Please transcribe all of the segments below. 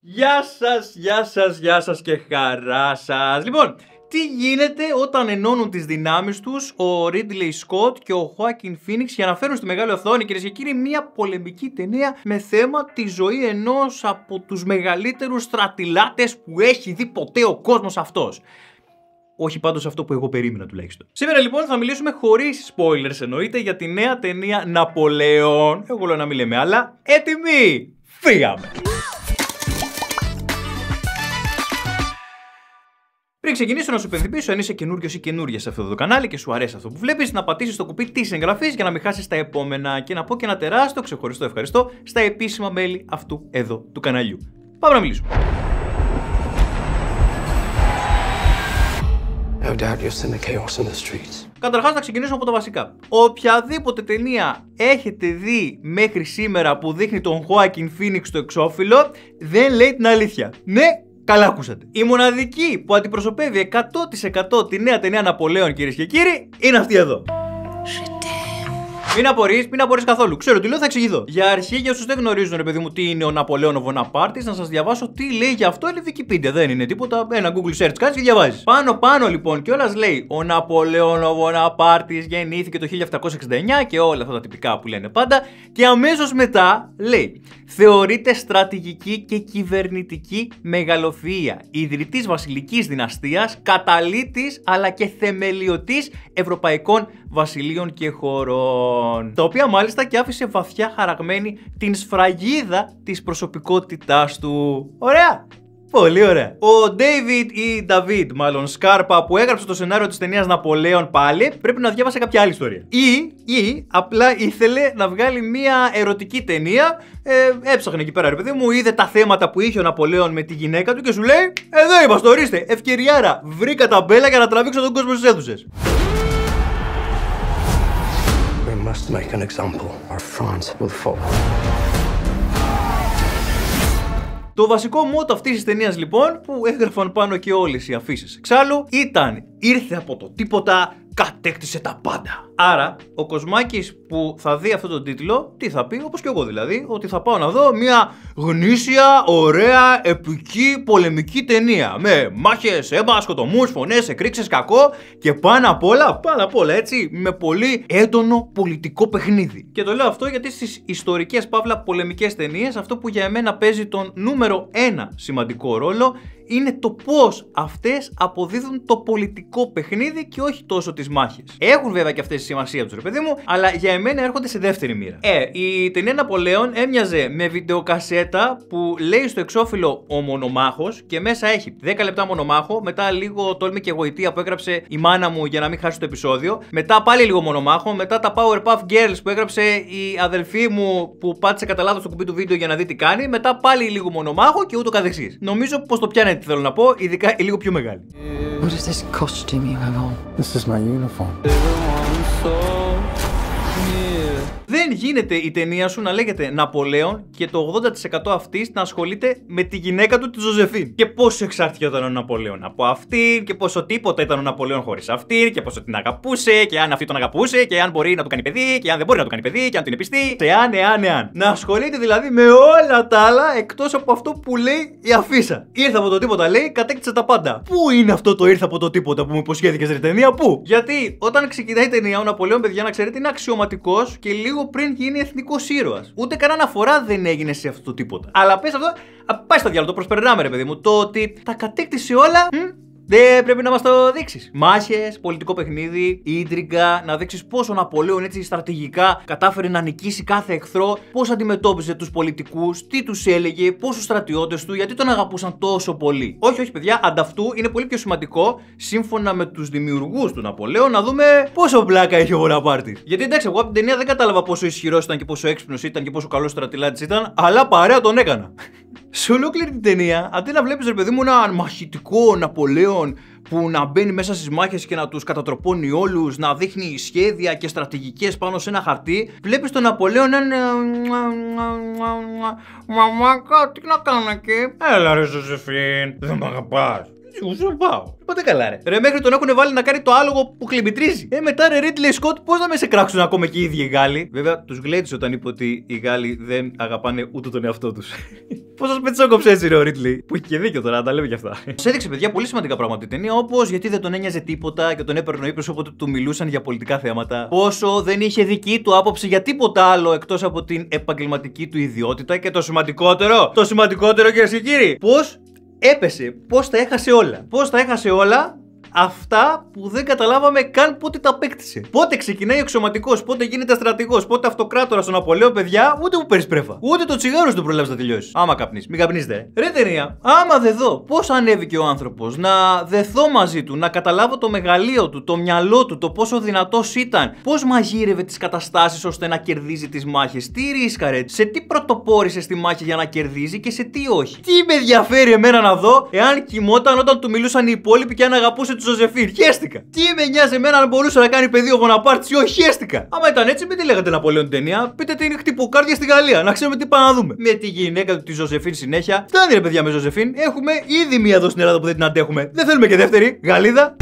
Γεια σας και χαρά σας. Λοιπόν, τι γίνεται όταν ενώνουν τις δυνάμεις τους ο Ridley Scott και ο Joaquin Phoenix για να φέρουν στη μεγάλη οθόνη, κυρίες και κύριοι, μια πολεμική ταινία με θέμα τη ζωή ενός από τους μεγαλύτερους στρατηλάτες που έχει δει ποτέ ο κόσμος αυτός. Όχι πάντως αυτό που εγώ περίμενα τουλάχιστον. Σήμερα λοιπόν θα μιλήσουμε χωρίς spoilers εννοείται για τη νέα ταινία Ναπολέον. Εγώ λέω να μην λέμε άλλα. Έτοιμοι! Φύγαμε! Πριν ξεκινήσω να σου υπενθυμίσω, αν είσαι καινούριος ή καινούρια σε αυτό το κανάλι και σου αρέσει αυτό που βλέπεις, να πατήσεις το κουμπί της εγγραφής για να μην χάσεις τα επόμενα και να πω και ένα τεράστιο ξεχωριστό ευχαριστώ στα επίσημα μέλη αυτού εδώ του καναλιού. Πάμε να μιλήσουμε. Καταρχάς να ξεκινήσουμε από τα βασικά. Οποιαδήποτε ταινία έχετε δει μέχρι σήμερα που δείχνει τον Joaquin Phoenix στο εξώφυλλο δεν λέει την αλήθεια. Ναι, καλά ακούσατε. Η μοναδική που αντιπροσωπεύει 100% τη νέα ταινία Ναπολέον, κυρίες και κύριοι, είναι αυτή εδώ. Μην απορείς καθόλου. Ξέρω τι λέω, θα εξηγηθώ. Για αρχή, για όσους δεν γνωρίζουν, ρε παιδί μου, τι είναι ο Ναπολέον ο Βοναπάρτης, να σας διαβάσω τι λέει για αυτό. Είναι Wikipedia, δεν είναι τίποτα. Ένα Google search κάνεις και διαβάζεις. Πάνω λοιπόν κιόλας λέει: ο Ναπολέον ο Βοναπάρτης γεννήθηκε το 1769 και όλα αυτά τα τυπικά που λένε πάντα. Και αμέσως μετά λέει: θεωρείται στρατηγική και κυβερνητική μεγαλοθυία. Ιδρυτής βασιλικής δυναστείας, καταλήτης αλλά και θεμελιωτής ευρωπαϊκών βασιλείων και χωρών. Τα οποία μάλιστα και άφησε βαθιά χαραγμένη την σφραγίδα της προσωπικότητάς του. Ωραία! Πολύ ωραία. Ο David Scarpa που έγραψε το σενάριο της ταινίας Ναπολέον πάλι, πρέπει να διάβασε κάποια άλλη ιστορία. Ή απλά ήθελε να βγάλει μια ερωτική ταινία, έψαχνε εκεί πέρα ρε παιδί μου, είδε τα θέματα που είχε ο Ναπολέον με τη γυναίκα του και σου λέει εδώ είμαστε, ορίστε, ευκαιριάρα, βρήκα τα μπέλα για να τραβήξω τον κόσμο στις αίθουσες. Must make an example or France will fall. Το βασικό μότο αυτής της ταινίας λοιπόν, που έγραφαν πάνω και όλες οι αφήσεις εξάλλου, ήταν «Ήρθε από το τίποτα, κατέκτησε τα πάντα». Άρα, ο Κοσμάκης που θα δει αυτόν τον τίτλο, τι θα πει, όπως και εγώ δηλαδή, ότι θα πάω να δω μια γνήσια, ωραία, επική, πολεμική ταινία. Με μάχες, αίμα, σκοτωμούς, φωνές, εκρήξεις, κακό και πάνω απ' όλα έτσι, με πολύ έντονο πολιτικό παιχνίδι. Και το λέω αυτό γιατί στις ιστορικές παύλα πολεμικές ταινίες, αυτό που για εμένα παίζει τον νούμερο 1 σημαντικό ρόλο είναι το πώς αυτές αποδίδουν το πολιτικό παιχνίδι και όχι τόσο τις μάχες. Έχουν βέβαια και αυτές τη σημασία τους, ρε παιδί μου, αλλά για εμένα έρχονται σε δεύτερη μοίρα. Η ταινία Ναπολέον έμοιαζε με βιντεοκασέτα που λέει στο εξώφυλλο ο μονομάχος και μέσα έχει 10 λεπτά μονομάχο, μετά λίγο τόλμη και γοητεία που έγραψε η μάνα μου για να μην χάσει το επεισόδιο, μετά πάλι λίγο μονομάχο, μετά τα Powerpuff Girls που έγραψε η αδελφή μου που πάτησε κατά λάθος το κουμπί του βίντεο για να δει τι κάνει, μετά πάλι λίγο μονομάχο και ούτω καθεξής. Νομίζω πως το πιάνετε. Τι θέλω να πω, ειδικά λίγο πιο μεγάλη. What is this costume you have on? This is my uniform. Δεν γίνεται η ταινία σου να λέγεται Ναπολέον και το 80% αυτής να ασχολείται με τη γυναίκα του, τη Ζωζεφίν. Και πόσο εξαρτιόταν ο Ναπολέον από αυτήν, και πόσο τίποτα ήταν ο Ναπολέον χωρίς αυτήν, και πόσο την αγαπούσε, και αν αυτή τον αγαπούσε, και αν μπορεί να του κάνει παιδί, και αν δεν μπορεί να του κάνει παιδί, και αν την πιστή. Εάν. Να ασχολείται δηλαδή με όλα τα άλλα εκτός από αυτό που λέει η αφίσα. Ήρθε από το τίποτα, λέει, κατέκτησε τα πάντα. Πού είναι αυτό το ήρθε από το τίποτα που μου υποσχέθηκες, ρε ταινία, πού? Γιατί όταν ξεκινάει η ταινία, ο Ναπολέον, παιδιά, να ξέρετε, είναι αξιωματικός και λίγο πριν γίνει εθνικός ήρωας. Ούτε κανένα φορά δεν έγινε σε αυτό το τίποτα. Αλλά πες αυτό, πάει στο διάλογο, το προσπερνάμε ρε παιδί μου. Το ότι τα κατέκτησε όλα, δεν πρέπει να μας το δείξεις. Μάχες, πολιτικό παιχνίδι, ίντριγκα, να δείξεις πόσο ο Ναπολέον έτσι στρατηγικά κατάφερε να νικήσει κάθε εχθρό, πώς αντιμετώπιζε τους πολιτικούς, τι τους έλεγε, πόσους στρατιώτες του, γιατί τον αγαπούσαν τόσο πολύ. Όχι, παιδιά, ανταυτού είναι πολύ πιο σημαντικό, σύμφωνα με τους δημιουργούς του Ναπολέον, να δούμε πόσο πλάκα έχει ο Βοναπάρτης. Γιατί εντάξει, εγώ από την ταινία δεν κατάλαβα πόσο ισχυρός ήταν και πόσο έξυπνος ήταν και πόσο καλός στρατηλάτης ήταν, αλλά παρέα τον έκανα. Σε ολόκληρη την ταινία, αντί να βλέπεις ρε παιδί μου έναν μαχητικό Ναπολέον που να μπαίνει μέσα στις μάχες και να τους κατατροπώνει όλους, να δείχνει σχέδια και στρατηγικές πάνω σε ένα χαρτί, βλέπεις τον Ναπολέον έναν... μαμάκα, τι να κάνω εκεί? Έλα ρε Ζωζεφίν, δεν μ' αγαπάς. Σου πάω. Πάτε καλά, ρε. Ρε, μέχρι τον έχουν βάλει να κάνει το άλογο που χλιμπητρίζει. Μετά ρε Ridley Scott, πώς να με σε κράξουν ακόμα και οι ίδιοι οι Γάλλοι. Βέβαια, τους γλέτησε όταν είπε ότι οι Γάλλοι δεν αγαπάνε ούτε τον εαυτό τους. Πόσο πετσόκοψε έτσι, ρε ο Ρίτλι. Που έχει και δίκιο τώρα, τα λέμε κι αυτά. Μας έδειξε, παιδιά, πολύ σημαντικά πράγματα την ταινία. Όπως γιατί δεν τον ένοιαζε τίποτα και τον έπαιρνε ο ύπνος όποτε του μιλούσαν για πολιτικά θέματα. Πόσο δεν είχε δική του άποψη για τίποτα άλλο εκτός από την επαγγελματική του ιδιότητα. Και το σημαντικότερο, κυρίες και κύριοι, πώς έπεσε, πώς τα έχασε όλα. Αυτά που δεν καταλάβαμε καν πότε τα απέκτησε. Πότε ξεκινάει εξωματικός, πότε γίνεται στρατηγός, πότε αυτοκράτορα στον Ναπολέον, παιδιά, ούτε μου περισπρέφα. Ούτε το τσιγάρο σου το προλάβει να τελειώσει. Άμα καπνείς, μην καπνίζετε. Ρε ταινία, άμα δε δω πώς ανέβηκε ο άνθρωπος, να δεθώ μαζί του, να καταλάβω το μεγαλείο του, το μυαλό του, το πόσο δυνατός ήταν, πώς μαγείρευε τις καταστάσεις ώστε να κερδίζει τις μάχες, τι ρίσκαρε, σε τι πρωτοπόρησε στη μάχη για να κερδίζει και σε τι όχι. Τι με ενδιαφέρει εμένα να δω εάν κοιμόταν όταν του μιλούσαν οι υπόλοιποι και αν αγαπούσε τη Ζωζεφίν, χαίστηκα. Τι με νοιάζει εμένα αν μπορούσε να κάνει παιδί ο Βοναπάρτης ή όχι, χαίστηκα. Άμα ήταν έτσι, μην τη λέγατε Ναπολέον ταινία, πείτε την χτυποκάρδια στη Γαλλία, να ξέρουμε τι πάμε να δούμε. Με τη γυναίκα του τη Ζωζεφίν συνέχεια. Φτάνει ρε παιδιά με Ζωζεφίν, έχουμε ήδη μία εδώ στην Ελλάδα που δεν την αντέχουμε. Δεν θέλουμε και δεύτερη, Γαλλίδα.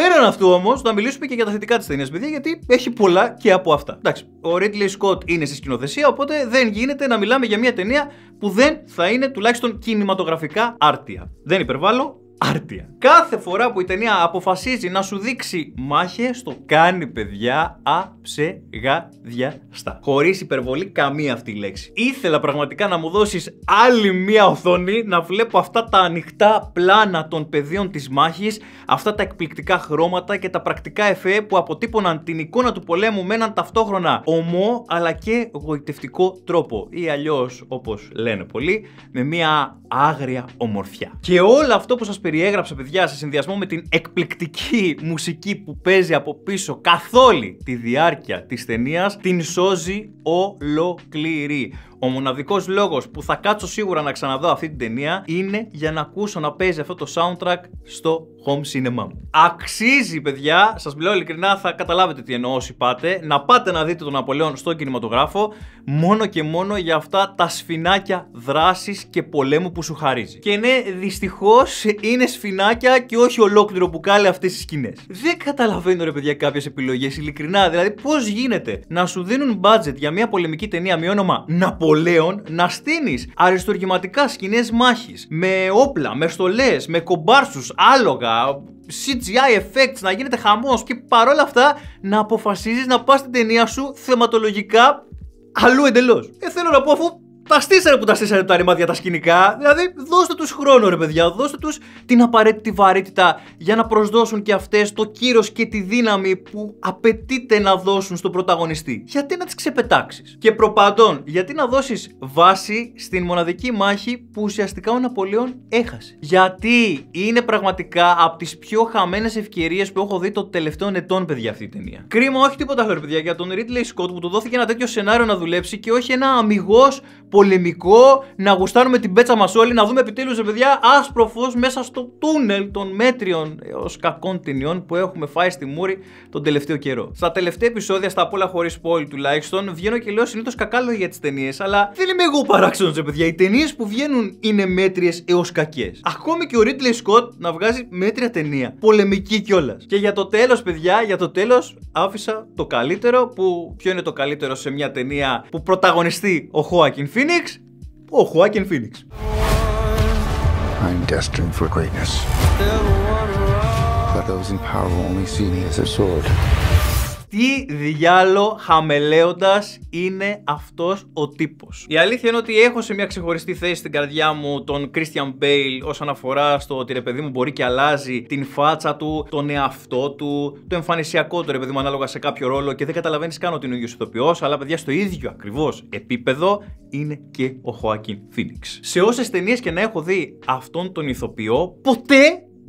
Πέραν αυτού όμως, να μιλήσουμε και για τα θετικά της ταινίας, παιδιά, γιατί έχει πολλά και από αυτά. Εντάξει, ο Ridley Scott είναι στη σκηνοθεσία, οπότε δεν γίνεται να μιλάμε για μια ταινία που δεν θα είναι τουλάχιστον κινηματογραφικά άρτια. Δεν υπερβάλλω. Άρτια. Κάθε φορά που η ταινία αποφασίζει να σου δείξει μάχες, το κάνει, παιδιά, αψεγαδιαστά. Χωρίς υπερβολή καμία αυτή η λέξη. Ήθελα πραγματικά να μου δώσεις άλλη μία οθόνη να βλέπω αυτά τα ανοιχτά πλάνα των πεδίων της μάχης, αυτά τα εκπληκτικά χρώματα και τα πρακτικά εφέ που αποτύπωναν την εικόνα του πολέμου με έναν ταυτόχρονα ομό αλλά και γοητευτικό τρόπο. Ή αλλιώς, όπως λένε πολλοί, με μία άγρια ομορφιά. Και όλο αυτό που σας περιέγραψα, παιδιά, σε συνδυασμό με την εκπληκτική μουσική που παίζει από πίσω καθ' όλη τη διάρκεια της ταινίας, την σώζει ολοκληρή. Ο μοναδικός λόγος που θα κάτσω σίγουρα να ξαναδώ αυτή την ταινία είναι για να ακούσω να παίζει αυτό το soundtrack στο home cinema. Αξίζει, παιδιά, σας μιλάω ειλικρινά, θα καταλάβετε τι εννοώ όσοι πάτε, να πάτε να δείτε τον Ναπολέον στον κινηματογράφο μόνο και μόνο για αυτά τα σφινάκια δράσης και πολέμου που σου χαρίζει. Και ναι, δυστυχώς είναι σφινάκια και όχι ολόκληρο μπουκάλι αυτές τις σκηνές. Δεν καταλαβαίνω, ρε παιδιά, κάποιες επιλογές, ειλικρινά. Δηλαδή, πώς γίνεται να σου δίνουν budget για μια πολεμική ταινία με όνομα Ναπολέον, να στείνεις αριστουργηματικά σκηνές μάχης, με όπλα, με στολές, με κομπάρσους, άλογα, CGI effects, να γίνεται χαμός και παρόλα αυτά να αποφασίζεις να πας την ταινία σου θεματολογικά αλλού εντελώς. Θέλω να πω, αφού τα στήσανε που τα στήσανε τα ρημάδια τα σκηνικά, δηλαδή δώστε τους χρόνο, ρε παιδιά, δώστε τους την απαραίτητη βαρύτητα για να προσδώσουν και αυτές το κύρος και τη δύναμη που απαιτείται να δώσουν στον πρωταγωνιστή. Γιατί να τις ξεπετάξεις? Και προπαντών, γιατί να δώσεις βάση στην μοναδική μάχη που ουσιαστικά ο Ναπολέον έχασε? Γιατί είναι πραγματικά από τις πιο χαμένες ευκαιρίες που έχω δει των τελευταίων ετών, παιδιά, αυτή η ταινία. Κρίμα, όχι τίποτα άλλο, παιδιά, για τον Ridley Scott που του δόθηκε ένα τέτοιο σενάριο να δουλέψει και όχι ένα αμιγώς πολεμικό, να γουστάρουμε την πέτσα μας όλοι, να δούμε επιτέλους, παιδιά, άσπρο φως μέσα στο τούνελ των μέτριων έως κακών ταινιών που έχουμε φάει στη μούρη τον τελευταίο καιρό. Στα τελευταία επεισόδια, στα πολλά χωρίς spoil τουλάχιστον, βγαίνω και λέω συνήθως κακά λόγια για τις ταινίες, αλλά δεν είμαι εγώ παράξενος, παιδιά. Οι ταινίες που βγαίνουν είναι μέτριες έως κακές. Ακόμη και ο Ridley Scott να βγάζει μέτρια ταινία, πολεμική κιόλας. Και για το τέλος, παιδιά, για το τέλος άφησα το καλύτερο, που ποιο είναι το καλύτερο σε μια ταινία που πρωταγωνιστεί ο Joaquin Phoenix, ο Joaquin Phoenix. I'm destined for greatness. But those in power only see me as a sword. Τι διάλο χαμελέοντας είναι αυτός ο τύπος. Η αλήθεια είναι ότι έχω σε μια ξεχωριστή θέση στην καρδιά μου τον Christian Bale όσον αφορά στο ότι, ρε παιδί μου, μπορεί και αλλάζει την φάτσα του, τον εαυτό του, το εμφανισιακό του, ρε παιδί μου, ανάλογα σε κάποιο ρόλο και δεν καταλαβαίνεις καν ότι είναι ο ίδιος ηθοποιός, αλλά, παιδιά, στο ίδιο ακριβώς επίπεδο είναι και ο Joaquin Phoenix. Σε όσες ταινίες και να έχω δει αυτόν τον ηθοποιό,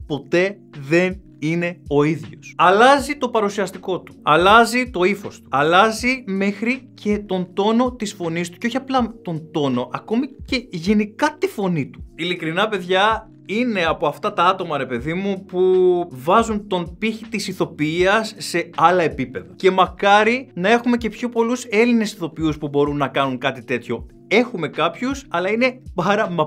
ποτέ δεν είναι ο ίδιος. Αλλάζει το παρουσιαστικό του, αλλάζει το ύφος του, αλλάζει μέχρι και τον τόνο της φωνής του και όχι απλά τον τόνο, ακόμη και γενικά τη φωνή του. Ειλικρινά, παιδιά, είναι από αυτά τα άτομα, ρε παιδί μου, που βάζουν τον πύχη της ηθοποιίας σε άλλα επίπεδα. Και μακάρι να έχουμε και πιο πολλούς Έλληνες ηθοποιούς που μπορούν να κάνουν κάτι τέτοιο. Έχουμε κάποιους, αλλά είναι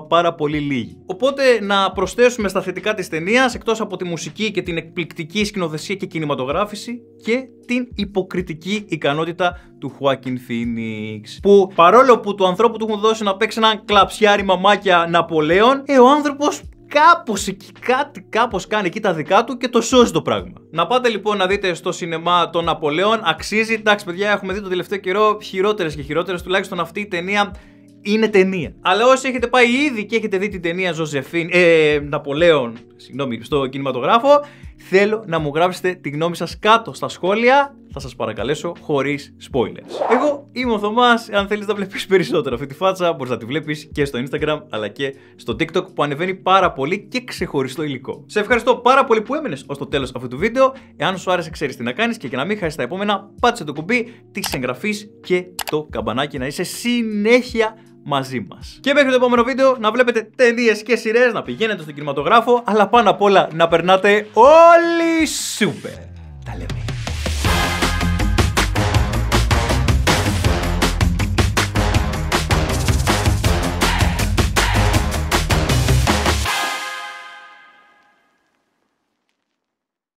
πάρα πολύ λίγοι. Οπότε να προσθέσουμε στα θετικά της ταινίας, εκτός από τη μουσική και την εκπληκτική σκηνοθεσία και κινηματογράφηση, και την υποκριτική ικανότητα του Joaquin Phoenix. Που παρόλο που του ανθρώπου του έχουν δώσει να παίξει έναν κλαψιάρι μαμάκια Ναπολέον, ο άνθρωπος κάπως εκεί, κάπως κάνει εκεί τα δικά του και το σώζει το πράγμα. Να πάτε λοιπόν να δείτε στο σινεμά τον Ναπολέον, αξίζει. Εντάξει, παιδιά, έχουμε δει το τελευταίο καιρό χειρότερες και χειρότερες, τουλάχιστον αυτή η ταινία είναι ταινία. Αλλά όσοι έχετε πάει ήδη και έχετε δει την ταινία Joséphine, Ναπολέον, συγγνώμη, στο κινηματογράφο, θέλω να μου γράψετε τη γνώμη σας κάτω στα σχόλια. Θα σας παρακαλέσω χωρίς spoilers. Εγώ είμαι ο Θωμάς. Αν θέλεις να βλέπεις περισσότερο αυτή τη φάτσα, μπορείς να τη βλέπεις και στο Instagram αλλά και στο TikTok, που ανεβαίνει πάρα πολύ και ξεχωριστό υλικό. Σε ευχαριστώ πάρα πολύ που έμενες ως το τέλος αυτού του βίντεο. Εάν σου άρεσε, ξέρεις τι να κάνεις, και για να μην χάσεις τα επόμενα, πάτσε το κουμπί της εγγραφής και το καμπανάκι, να είσαι συνέχεια μαζί μας. Και μέχρι το επόμενο βίντεο, να βλέπετε ταινίες και σειρές, να πηγαίνετε στον κινηματογράφο, αλλά πάνω απ' όλα να περνάτε όλοι σούπερ. Τα λέμε.